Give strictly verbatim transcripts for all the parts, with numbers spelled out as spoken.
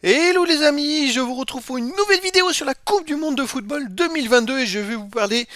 Hello les amis, je vous retrouve pour une nouvelle vidéo sur la Coupe du Monde de Football deux mille vingt-deux et je vais vous parler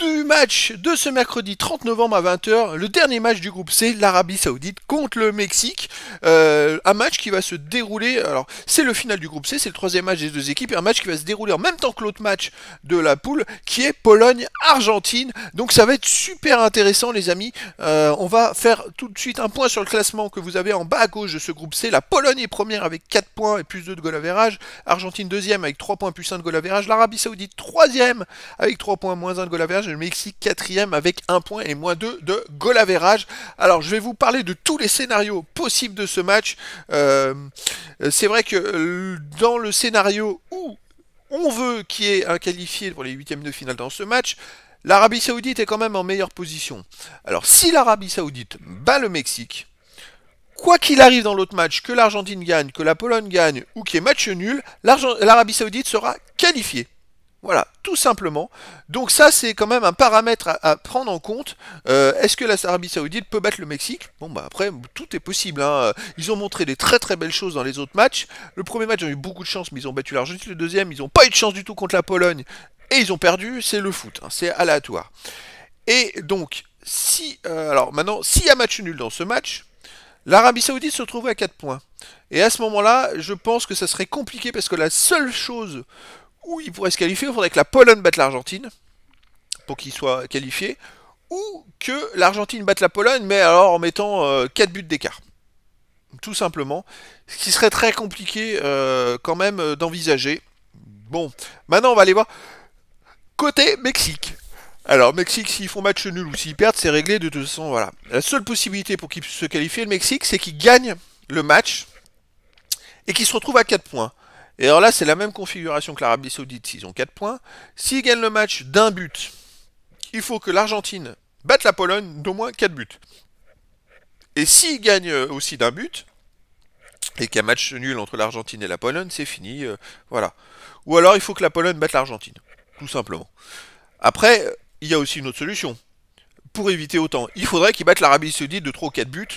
du match de ce mercredi trente novembre à vingt heures, le dernier match du groupe C, l'Arabie Saoudite contre le Mexique, euh, un match qui va se dérouler, alors c'est le final du groupe C, c'est le troisième match des deux équipes, et un match qui va se dérouler en même temps que l'autre match de la poule, qui est Pologne-Argentine, donc ça va être super intéressant les amis, euh, on va faire tout de suite un point sur le classement que vous avez en bas à gauche de ce groupe C, la Pologne est première avec quatre points et plus deux de goal average, Argentine deuxième avec trois points plus un de goal average, l'Arabie Saoudite troisième avec trois points moins un de goal average, le Mexique quatrième avec un point et moins deux de goal average. Alors je vais vous parler de tous les scénarios possibles de ce match. Euh, c'est vrai que dans le scénario où on veut qu'il y ait un qualifié pour les huitièmes de finale dans ce match, l'Arabie Saoudite est quand même en meilleure position. Alors si l'Arabie Saoudite bat le Mexique, quoi qu'il arrive dans l'autre match, que l'Argentine gagne, que la Pologne gagne ou qu'il y ait match nul, l'Arabie Saoudite sera qualifiée. Voilà, tout simplement. Donc ça, c'est quand même un paramètre à, à prendre en compte. Euh, Est-ce que l'Arabie Saoudite peut battre le Mexique? Bon, bah après, tout est possible, hein. Ils ont montré des très très belles choses dans les autres matchs. Le premier match, ils ont eu beaucoup de chance, mais ils ont battu l'Argentine. Le deuxième, ils n'ont pas eu de chance du tout contre la Pologne. Et ils ont perdu, c'est le foot, hein. C'est aléatoire. Et donc, si... Euh, alors maintenant, s'il y a match nul dans ce match, l'Arabie Saoudite se retrouverait à quatre points. Et à ce moment-là, je pense que ça serait compliqué, parce que la seule chose... ou il pourrait se qualifier, il faudrait que la Pologne batte l'Argentine pour qu'il soit qualifié, ou que l'Argentine batte la Pologne, mais alors en mettant euh, quatre buts d'écart. Tout simplement. Ce qui serait très compliqué euh, quand même euh, d'envisager. Bon, maintenant on va aller voir côté Mexique. Alors, Mexique, s'ils font match nul ou s'ils perdent, c'est réglé de toute façon, voilà. La seule possibilité pour qu'ils puissent se qualifier, le Mexique, c'est qu'ils gagnent le match et qu'ils se retrouvent à quatre points. Et alors là, c'est la même configuration que l'Arabie Saoudite, s'ils ont quatre points. S'ils gagnent le match d'un but, il faut que l'Argentine batte la Pologne d'au moins quatre buts. Et s'ils gagnent aussi d'un but, et qu'il y a match nul entre l'Argentine et la Pologne, c'est fini, euh, voilà. Ou alors, il faut que la Pologne batte l'Argentine, tout simplement. Après, il y a aussi une autre solution. Pour éviter autant, il faudrait qu'ils battent l'Arabie Saoudite de trois ou quatre buts,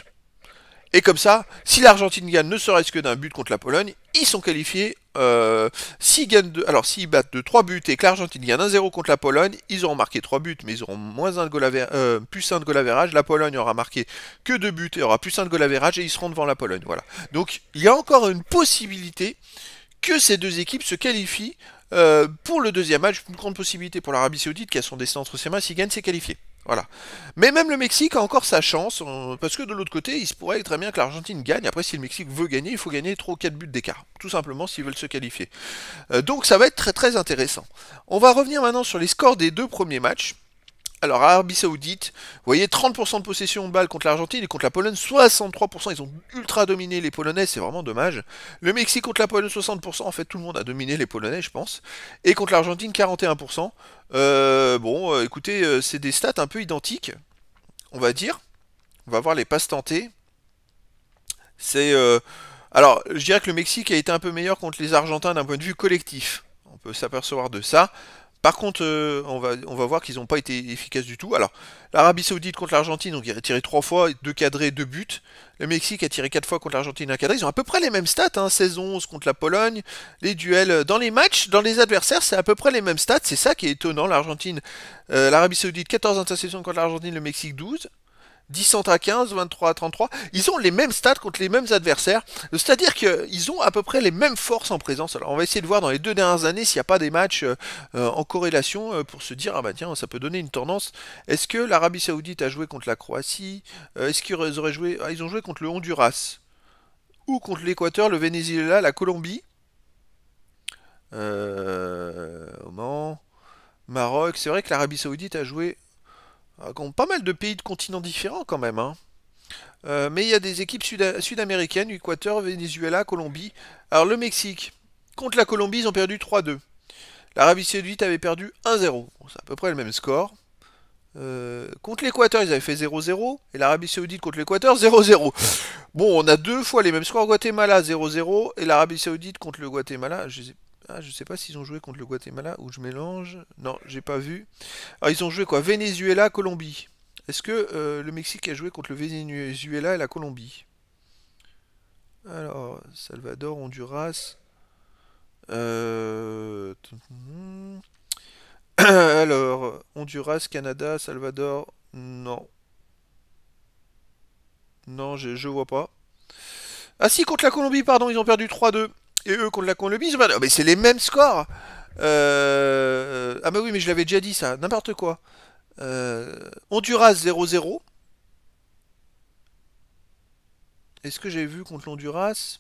et comme ça, si l'Argentine gagne ne serait-ce que d'un but contre la Pologne, ils sont qualifiés. Euh, s'ils gagnent de, alors s'ils battent de trois buts et que l'Argentine gagne un zéro contre la Pologne, ils auront marqué trois buts, mais ils auront moins un de goal aver, euh, plus un de goal average. La Pologne aura marqué que deux buts et aura plus un de goal average et ils seront devant la Pologne. Voilà. Donc il y a encore une possibilité que ces deux équipes se qualifient euh, pour le deuxième match. Une grande possibilité pour l'Arabie Saoudite qui a son destin entre ses mains. S'ils gagnent, c'est qualifié. Voilà. Mais même le Mexique a encore sa chance, parce que de l'autre côté, il se pourrait très bien que l'Argentine gagne. Après, si le Mexique veut gagner, il faut gagner trois ou quatre buts d'écart, tout simplement, s'ils veulent se qualifier. Euh, donc ça va être très très intéressant. On va revenir maintenant sur les scores des deux premiers matchs. Alors, Arabie Saoudite, vous voyez, trente pour cent de possession de balle contre l'Argentine et contre la Pologne, soixante-trois pour cent. Ils ont ultra dominé les Polonais, c'est vraiment dommage. Le Mexique contre la Pologne, soixante pour cent. En fait, tout le monde a dominé les Polonais, je pense. Et contre l'Argentine, quarante et un pour cent. Euh, bon, euh, écoutez, euh, c'est des stats un peu identiques, on va dire. On va voir les passes tentées. C'est... Euh... Alors, je dirais que le Mexique a été un peu meilleur contre les Argentins d'un point de vue collectif. On peut s'apercevoir de ça. Par contre, euh, on, va, on va voir qu'ils n'ont pas été efficaces du tout. Alors, l'Arabie Saoudite contre l'Argentine, donc ils ont tiré trois fois, deux cadrés, deux buts. Le Mexique a tiré quatre fois contre l'Argentine, un cadré. Ils ont à peu près les mêmes stats, hein, seize onze contre la Pologne. Les duels dans les matchs, dans les adversaires, c'est à peu près les mêmes stats. C'est ça qui est étonnant. L'Argentine, euh, l'Arabie Saoudite, quatorze interceptions contre l'Argentine, le Mexique douze. dix centres à quinze, vingt-trois à trente-trois. Ils ont les mêmes stats contre les mêmes adversaires. C'est-à-dire qu'ils ont à peu près les mêmes forces en présence. Alors on va essayer de voir dans les deux dernières années s'il n'y a pas des matchs euh, en corrélation euh, pour se dire, ah bah tiens, ça peut donner une tendance. Est-ce que l'Arabie Saoudite a joué contre la Croatie? euh, Est-ce qu'ils auraient joué... Ah, ils ont joué contre le Honduras. Ou contre l'Équateur, le Venezuela, la Colombie. Euh... Oman, Maroc. C'est vrai que l'Arabie Saoudite a joué... Pas mal de pays de continents différents quand même. Hein. Euh, mais il y a des équipes sud-américaines, Équateur, Venezuela, Colombie. Alors le Mexique, contre la Colombie, ils ont perdu trois deux. L'Arabie Saoudite avait perdu un zéro. Bon, c'est à peu près le même score. Euh, contre l'Équateur, ils avaient fait zéro zéro. Et l'Arabie Saoudite contre l'Équateur, zéro zéro. Bon, on a deux fois les mêmes scores. Guatemala, zéro zéro. Et l'Arabie Saoudite contre le Guatemala, je sais pas. Ah, je sais pas s'ils ont joué contre le Guatemala ou je mélange. Non, j'ai pas vu. Alors, ils ont joué quoi? Venezuela, Colombie. Est-ce que euh, le Mexique a joué contre le Venezuela et la Colombie? Alors, Salvador, Honduras. Euh... Alors, Honduras, Canada, Salvador, non. Non, je, je vois pas. Ah si, contre la Colombie, pardon, ils ont perdu trois deux. Et eux, contre la Colombie, ils ont perdu... Mais c'est les mêmes scores. euh... Ah bah oui, mais je l'avais déjà dit, ça. N'importe quoi. Euh... Honduras, zéro zéro. Est-ce que j'ai vu contre l'Honduras?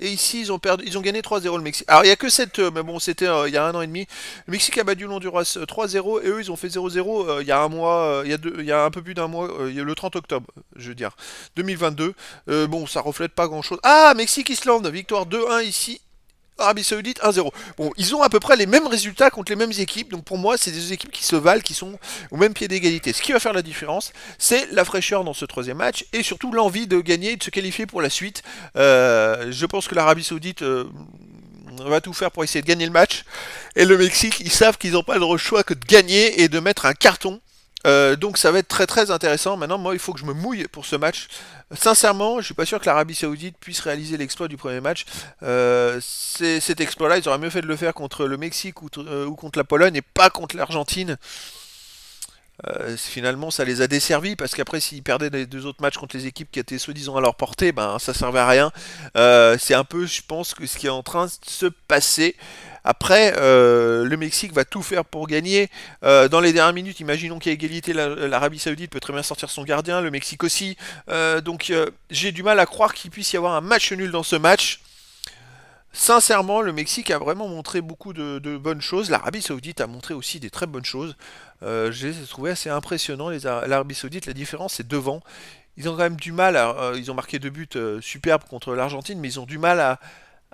Et ici, ils ont perdu, ils ont gagné trois zéro le Mexique. Alors, il n'y a que sept, mais bon, c'était euh, il y a un an et demi. Le Mexique a battu l'Honduras euh, trois zéro, et eux, ils ont fait zéro zéro euh, il y a un mois, euh, il, y a deux, il y a un peu plus d'un mois, euh, le trente octobre, je veux dire, deux mille vingt-deux. Euh, bon, ça reflète pas grand-chose. Ah, Mexique-Islande, victoire deux un ici. Arabie Saoudite un zéro. Bon, ils ont à peu près les mêmes résultats contre les mêmes équipes. Donc pour moi, c'est des équipes qui se valent, qui sont au même pied d'égalité. Ce qui va faire la différence, c'est la fraîcheur dans ce troisième match et surtout l'envie de gagner et de se qualifier pour la suite. Euh, je pense que l'Arabie Saoudite euh, va tout faire pour essayer de gagner le match. Et le Mexique, ils savent qu'ils n'ont pas le choix que de gagner et de mettre un carton. Euh, donc ça va être très très intéressant. Maintenant, moi, il faut que je me mouille pour ce match. Sincèrement, je ne suis pas sûr que l'Arabie Saoudite puisse réaliser l'exploit du premier match. Euh, cet exploit-là, ils auraient mieux fait de le faire contre le Mexique ou, euh, ou contre la Pologne et pas contre l'Argentine. Euh, finalement, ça les a desservis parce qu'après, s'ils perdaient les deux autres matchs contre les équipes qui étaient soi-disant à leur portée, ben ça servait à rien. Euh, C'est un peu, je pense, que ce qui est en train de se passer. Après, euh, le Mexique va tout faire pour gagner. Euh, dans les dernières minutes, imaginons qu'il y a égalité, l'Arabie Saoudite peut très bien sortir son gardien, le Mexique aussi. Euh, donc euh, j'ai du mal à croire qu'il puisse y avoir un match nul dans ce match. Sincèrement, le Mexique a vraiment montré beaucoup de, de bonnes choses. L'Arabie Saoudite a montré aussi des très bonnes choses. Euh, je les ai trouvés assez impressionnants, l'Arabie Saoudite. La différence est devant. Ils ont quand même du mal. À, euh, ils ont marqué deux buts euh, superbes contre l'Argentine, mais ils ont du mal à,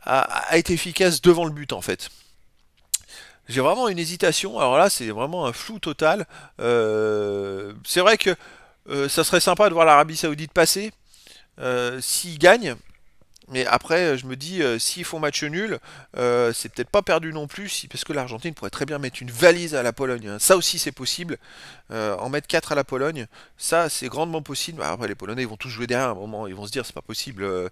à, à être efficaces devant le but en fait. J'ai vraiment une hésitation, alors là c'est vraiment un flou total. Euh, c'est vrai que euh, ça serait sympa de voir l'Arabie Saoudite passer, euh, s'ils gagnent, mais après je me dis, euh, s'ils font match nul, euh, c'est peut-être pas perdu non plus, si, parce que l'Argentine pourrait très bien mettre une valise à la Pologne, hein. Ça aussi c'est possible, euh, en mettre quatre à la Pologne, ça c'est grandement possible. Alors, après les Polonais ils vont tous jouer derrière à un moment, ils vont se dire c'est pas possible. Euh,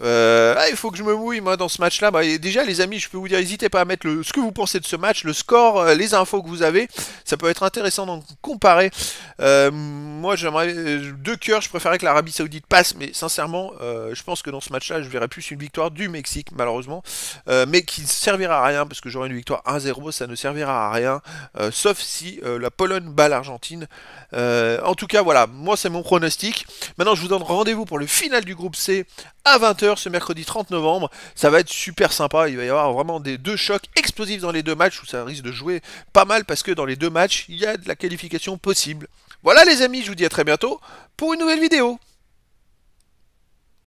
euh, ah, il faut que je me mouille moi dans ce match là. Bah, déjà les amis, je peux vous dire, n'hésitez pas à mettre le, ce que vous pensez de ce match, le score, euh, les infos que vous avez, ça peut être intéressant d'en comparer. Euh, moi j'aimerais, euh, de cœur je préférais que l'Arabie Saoudite passe, mais sincèrement euh, je pense que dans ce match là je verrais plus une victoire du Mexique malheureusement, euh, mais qui ne servira à rien parce que j'aurai une victoire un zéro, ça ne servira à rien, euh, sauf si euh, la Pologne bat l'Argentine. Euh, en tout cas voilà, moi c'est mon pronostic. Maintenant je vous donne rendez-vous pour le final du groupe C à vingt heures ce mercredi trente novembre. Ça va être super sympa, il va y avoir vraiment des deux chocs explosifs dans les deux matchs où ça risque de jouer pas mal parce que dans les deux matchs il y a de la qualification possible. Voilà les amis, je vous dis à très bientôt pour une nouvelle vidéo.